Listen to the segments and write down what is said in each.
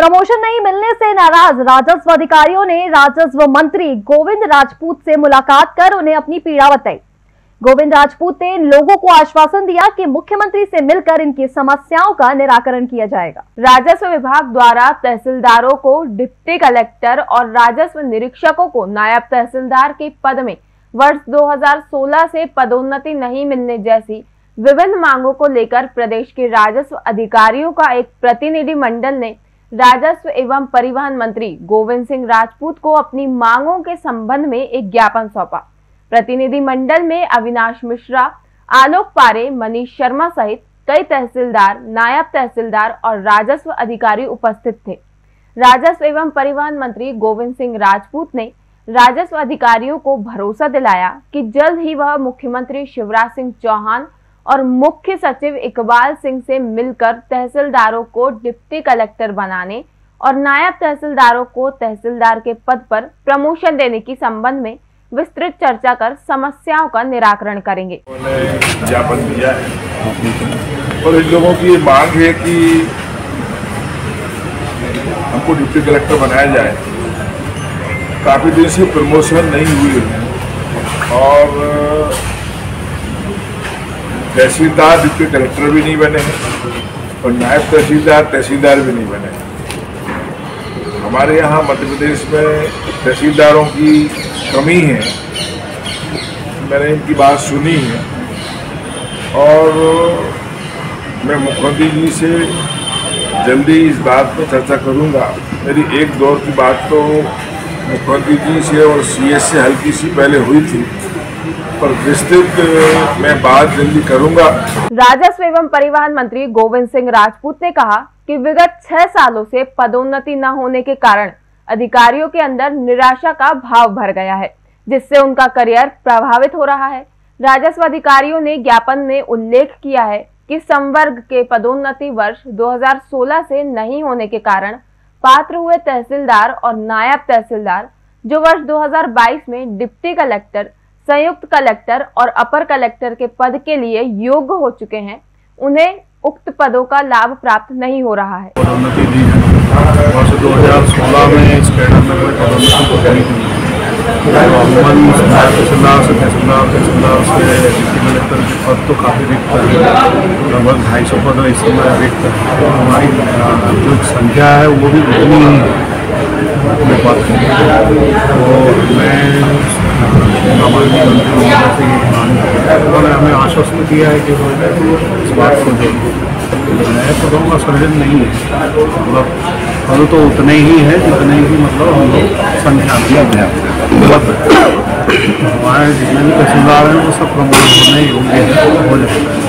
Promotion नहीं मिलने से नाराज राजस्व अधिकारियों ने राजस्व मंत्री गोविंद राजपूत से मुलाकात कर उन्हें अपनी पीड़ा बताई। गोविंद राजपूत ने लोगों को आश्वासन दिया कि मुख्यमंत्री से मिलकर इनकी समस्याओं का निराकरण किया जाएगा। राजस्व विभाग द्वारा तहसीलदारों को, डिप्टी कलेक्टर और राजस्व निरीक्षकों को नायब तहसीलदार के पद में वर्ष 2016 से पदोन्नति नहीं मिलने जैसी विभिन्न मांगों को लेकर प्रदेश के राजस्व अधिकारियों का एक प्रतिनिधिमंडल ने राजस्व एवं परिवहन मंत्री गोविंद सिंह राजपूत को अपनी मांगों के संबंध में एक ज्ञापन सौंपा। प्रतिनिधिमंडल में अविनाश मिश्रा, आलोक पारे, मनीष शर्मा सहित कई तहसीलदार, नायब तहसीलदार और राजस्व अधिकारी उपस्थित थे। राजस्व एवं परिवहन मंत्री गोविंद सिंह राजपूत ने राजस्व अधिकारियों को भरोसा दिलाया कि जल्द ही वह मुख्यमंत्री शिवराज सिंह चौहान और मुख्य सचिव इकबाल सिंह से मिलकर तहसीलदारों को डिप्टी कलेक्टर बनाने और नायब तहसीलदारों को तहसीलदार के पद पर प्रमोशन देने के संबंध में विस्तृत चर्चा कर समस्याओं का निराकरण करेंगे। ज्ञापन दिया है और इन लोगों की मांग है कि हमको डिप्टी कलेक्टर बनाया जाए। काफ़ी दिन से प्रमोशन नहीं हुई और तहसीलदार डिप्टी कलेक्टर भी नहीं बने और नायब तहसीलदार तहसीलदार भी नहीं बने। हमारे यहाँ मध्य प्रदेश में तहसीलदारों की कमी है, मैंने इनकी बात सुनी है और मैं मुख्यमंत्री जी से जल्दी इस बात पर चर्चा करूंगा। मेरी एक दौर की बात तो मुख्यमंत्री जी से और सीएस से हल्की सी पहले हुई थी, पर विस्तृत मैं बात जल्दी करूंगा। राजस्व एवं परिवहन मंत्री गोविंद सिंह राजपूत ने कहा कि विगत 6 सालों से पदोन्नति न होने के कारण अधिकारियों के अंदर निराशा का भाव भर गया है, जिससे उनका करियर प्रभावित हो रहा है। राजस्व अधिकारियों ने ज्ञापन में उल्लेख किया है कि संवर्ग के पदोन्नति वर्ष 2016 से नहीं होने के कारण पात्र हुए तहसीलदार और नायब तहसीलदार जो वर्ष 2022 में डिप्टी कलेक्टर, संयुक्त कलेक्टर और अपर कलेक्टर के पद के लिए योग्य हो चुके हैं, उन्हें उक्त पदों का लाभ प्राप्त नहीं हो रहा है। वर्ष 2016 में इस कैडर में पदोन्नति को जारी की तहसीलदार से डिप्टी कलेक्टर के पद तो काफ़ी रिक्त है, लगभग 250 पद इस समय रिक्त है। हमारी जो संख्या है वो भी उतनी ही है। और मैं माननीय मुख्यमंत्री उन्होंने हमें आश्वस्त किया है कि इस बात को देखें। नए पदों का सृजन नहीं है, मतलब पद तो उतने ही है जितने ही मतलब हम लोग संख्या में हमारे जितने भी तहसीलदार हैं वो सब प्रमोट होने योग्य हैं, हो जाता है।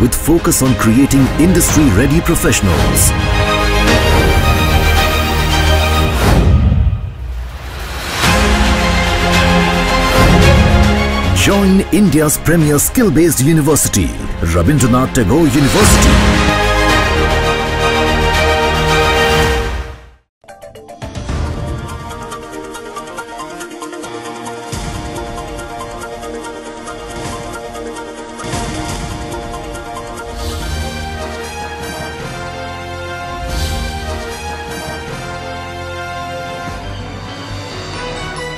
with focus on creating industry-ready professionals. Join India's premier skill-based university, Rabindranath Tagore University.